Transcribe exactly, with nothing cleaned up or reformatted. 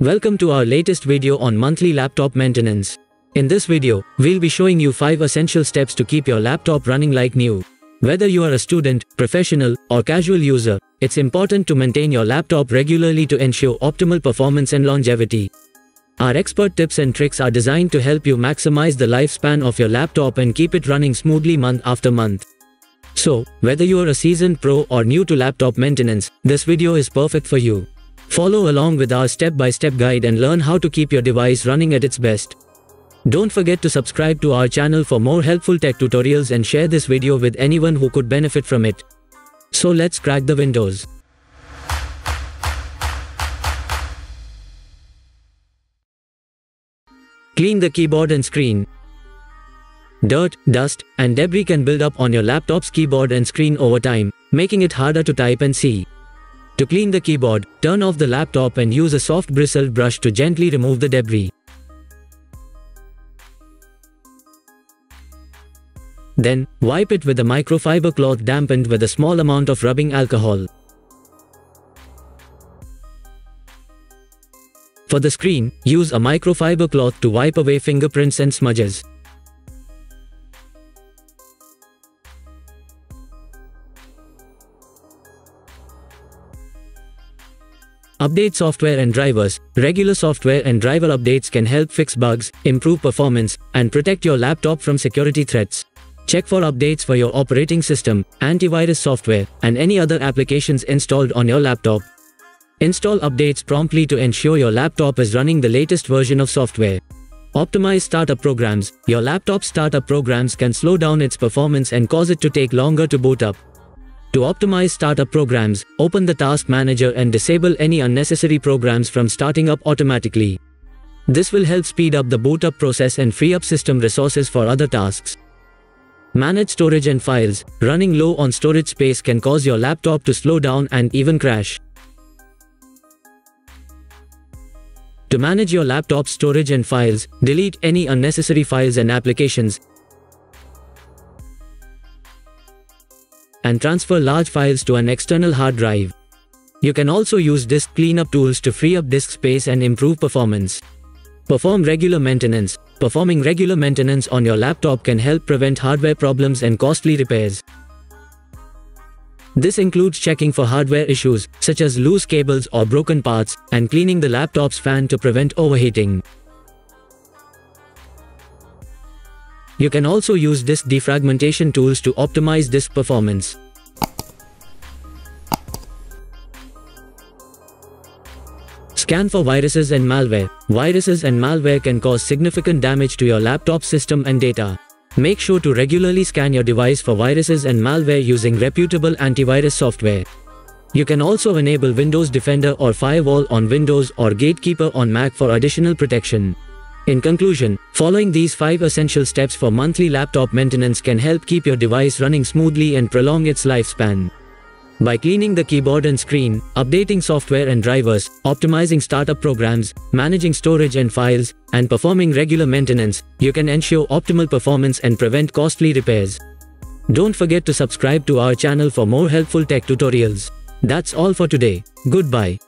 Welcome to our latest video on monthly laptop maintenance. In this video, we'll be showing you five essential steps to keep your laptop running like new. Whether you are a student, professional, or casual user, it's important to maintain your laptop regularly to ensure optimal performance and longevity. Our expert tips and tricks are designed to help you maximize the lifespan of your laptop and keep it running smoothly month after month. So, whether you are a seasoned pro or new to laptop maintenance, this video is perfect for you. Follow along with our step-by-step guide and learn how to keep your device running at its best. Don't forget to subscribe to our channel for more helpful tech tutorials and share this video with anyone who could benefit from it. So let's crack the Windows. Clean the keyboard and screen. Dirt, dust, and debris can build up on your laptop's keyboard and screen over time, making it harder to type and see. To clean the keyboard, turn off the laptop and use a soft bristled brush to gently remove the debris. Then, wipe it with a microfiber cloth dampened with a small amount of rubbing alcohol. For the screen, use a microfiber cloth to wipe away fingerprints and smudges. Update software and drivers. Regular software and driver updates can help fix bugs, improve performance, and protect your laptop from security threats. Check for updates for your operating system, antivirus software, and any other applications installed on your laptop. Install updates promptly to ensure your laptop is running the latest version of software. Optimize startup programs. Your laptop's startup programs can slow down its performance and cause it to take longer to boot up. To optimize startup programs, open the Task Manager and disable any unnecessary programs from starting up automatically. This will help speed up the boot up process and free up system resources for other tasks. Manage storage and files. Running low on storage space can cause your laptop to slow down and even crash. To manage your laptop's storage and files, delete any unnecessary files and applications, and transfer large files to an external hard drive. You can also use disk cleanup tools to free up disk space and improve performance. Perform regular maintenance. Performing regular maintenance on your laptop can help prevent hardware problems and costly repairs. This includes checking for hardware issues, such as loose cables or broken parts, and cleaning the laptop's fan to prevent overheating. You can also use disk defragmentation tools to optimize disk performance. Scan for viruses and malware. Viruses and malware can cause significant damage to your laptop system and data. Make sure to regularly scan your device for viruses and malware using reputable antivirus software. You can also enable Windows Defender or Firewall on Windows or Gatekeeper on Mac for additional protection. In conclusion, following these five essential steps for monthly laptop maintenance can help keep your device running smoothly and prolong its lifespan. By cleaning the keyboard and screen, updating software and drivers, optimizing startup programs, managing storage and files, and performing regular maintenance, you can ensure optimal performance and prevent costly repairs. Don't forget to subscribe to our channel for more helpful tech tutorials. That's all for today. Goodbye.